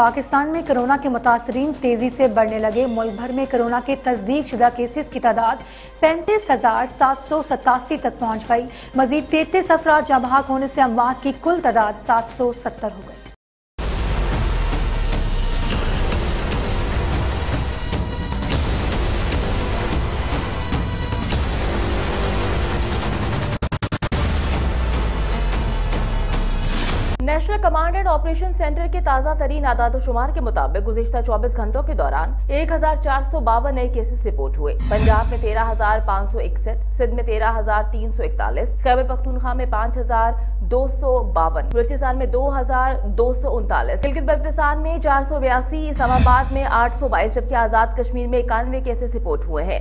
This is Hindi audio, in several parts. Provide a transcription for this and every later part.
पाकिस्तान में कोरोना के मुतासरीन तेजी से बढ़ने लगे। मुल्क भर में कोरोना के तस्दीक शुदा केसेस की तादाद 35,787 तक पहुंच गई। मजीद 33 अफराद जाँ बहक होने से अमवात की कुल तादाद 770 हो गई। National command and operation centre के ताज़ा तरीन आदाद शुमार के मुताबिक गुज़िश्ता 24 घंटों के दौरान 1452 नए केसेस रिपोर्ट हुए। पंजाब में 13,561, सिंध में 13,341, खैबर पख्तूनख्वा में 5,252, बलूचिस्तान में 2,239, गिलगित बल्तिस्तान में 482, इस्लामाबाद में 822, जबकि आज़ाद कश्मीर में 91 केसेस रिपोर्ट हुए हैं।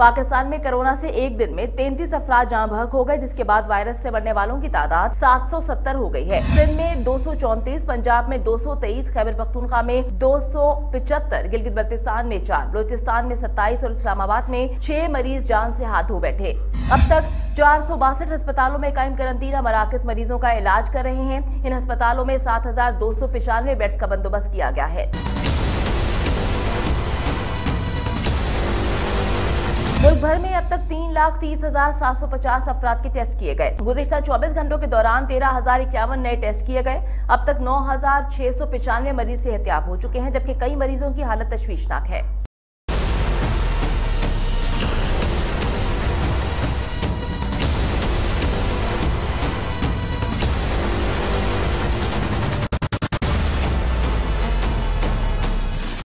पाकिस्तान में कोरोना से एक दिन में 33 अफराद जाँ बहक हो गए, जिसके बाद वायरस से मरने वालों की तादाद 770 हो गई है। सिंध में 234, पंजाब में 223, खैबर पख्तूनख्वा में 275, गिलगित बल्तिस्तान में 4, बलूचिस्तान में 27 और इस्लामाबाद में 6 मरीज जान से हाथ धो बैठे। अब तक 462 अस्पतालों में कायम करंतीना मराकज मरीजों का इलाज कर रहे हैं। इन अस्पतालों में 7,295 बेड्स का बंदोबस्त किया गया है। मुल्क भर में अब तक 3,30,750 अफराद के टेस्ट किए गए। गुज़िश्ता 24 घंटों के दौरान 13,051 नए टेस्ट किए गए। अब तक 9,695 मरीज सेहतियाब हो चुके हैं, जबकि कई मरीजों की हालत तशवीशनाक है।